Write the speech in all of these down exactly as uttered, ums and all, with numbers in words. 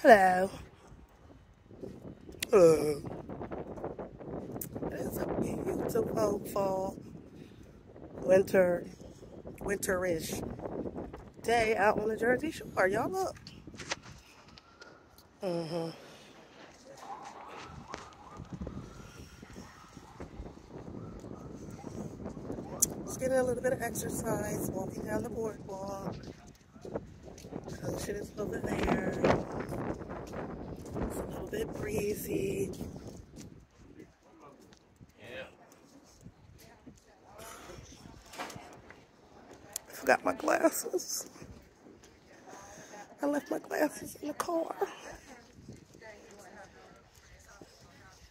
Hello. Hello. It's a beautiful fall, winter, winterish day out on the Jersey Shore. Y'all look. Mm-hmm. Just getting a little bit of exercise, walking down the boardwalk. Ocean is over there. It's a little bit breezy. Yeah. I forgot my glasses. I left my glasses in the car.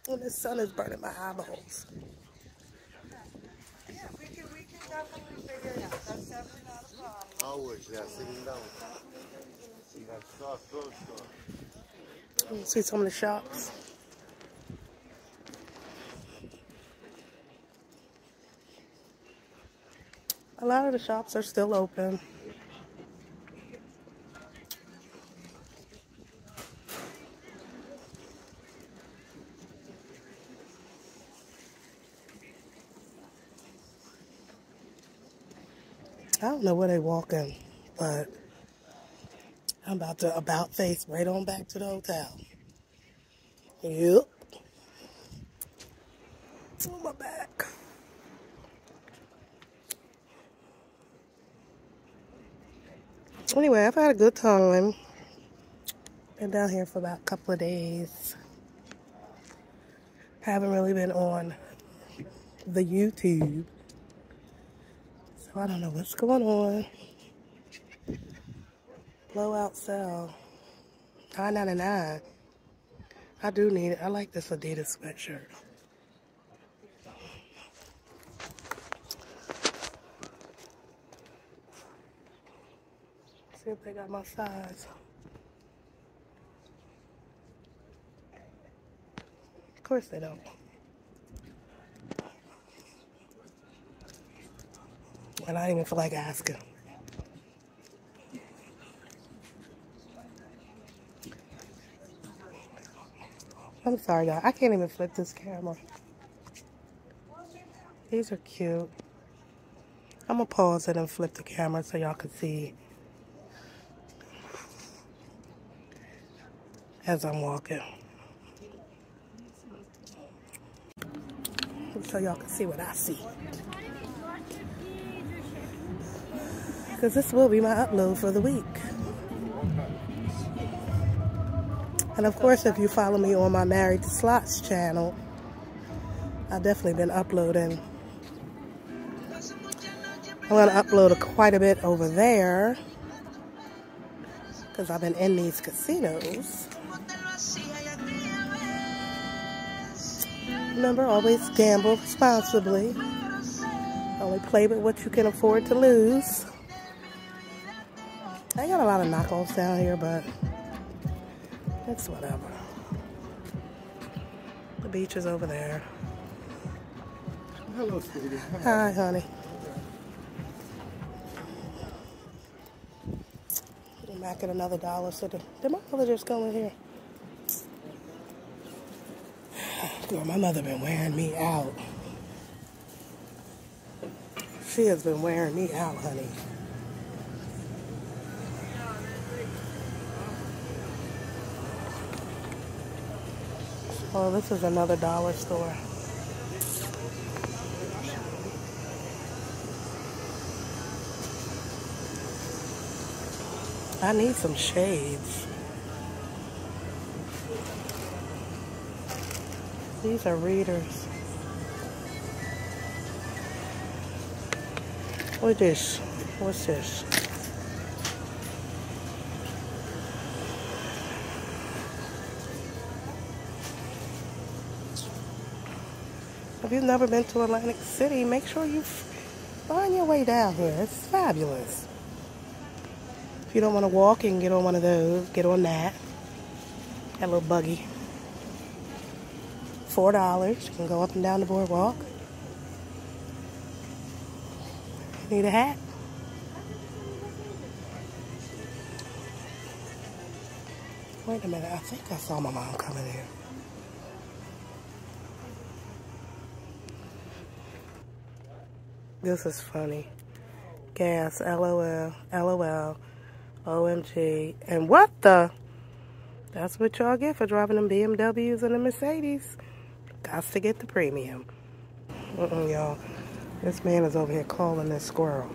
And the sun is burning my eyeballs. Yeah, we can, we can definitely figure it out. That's definitely not a problem. Always, yeah, see, you know. You got soft clothes on. You can see some of the shops. A lot of the shops are still open. I don't know where they walking, but I'm about to about face right on back to the hotel. Yep. On my back. Anyway, I've had a good time. Been down here for about a couple of days. Haven't really been on the YouTube. I don't know what's going on. Blowout sale. nine ninety-nine. I do need it. I like this Adidas sweatshirt. See if they got my size. Of course they don't. And I didn't even feel like asking. I'm sorry, y'all. I can't even flip this camera. These are cute. I'm going to pause it and flip the camera so y'all can see as I'm walking. So y'all can see what I see. Because this will be my upload for the week. And of course, if you follow me on my Married to Slots channel, I've definitely been uploading. I'm going to upload quite a bit over there, because I've been in these casinos. Remember, always gamble responsibly. Only play with what you can afford to lose. I got a lot of knockoffs down here, but it's whatever. The beach is over there. Hello, sweetie. Hi, honey. I'm back at another dollar. So did, did my mother just go in here? Girl, my mother been wearing me out. She has been wearing me out, honey. Oh, this is another dollar store. I need some shades. These are readers. What is this? What's this? If you've never been to Atlantic City, make sure you find your way down here. It's fabulous. If you don't want to walk, you can get on one of those. Get on that. That little buggy. Four dollars. You can go up and down the boardwalk. Need a hat? Wait a minute, I think I saw my mom coming in. This is funny. Gas, LOL, LOL, O M G, and what the? That's what y'all get for driving them B M Ws and the Mercedes. Gots to get the premium. Mm-mm, y'all. This man is over here calling this squirrel.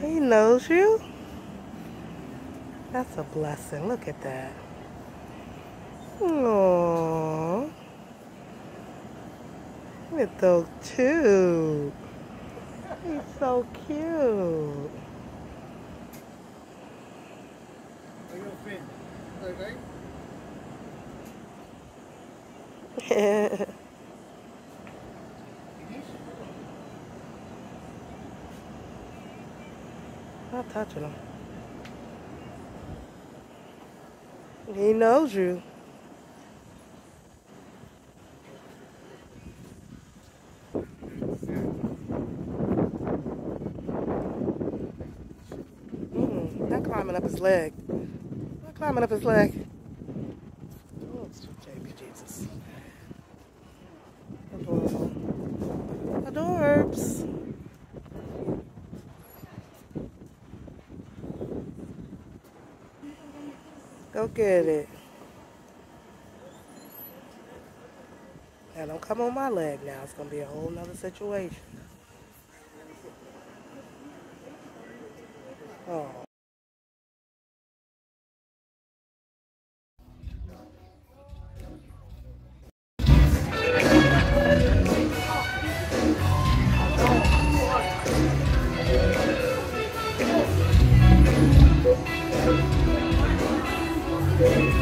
He knows you. That's a blessing. Look at that. Aww. Look at those two. He's so cute. Yeah. Not touching him. He knows you. Mm-mm, not climbing up his leg. Not climbing up his leg. Oh, baby Jesus. Adorable. Adorbs. Go get it. Now don't come on my leg now. It's going to be a whole nother situation. Oh. Thank you.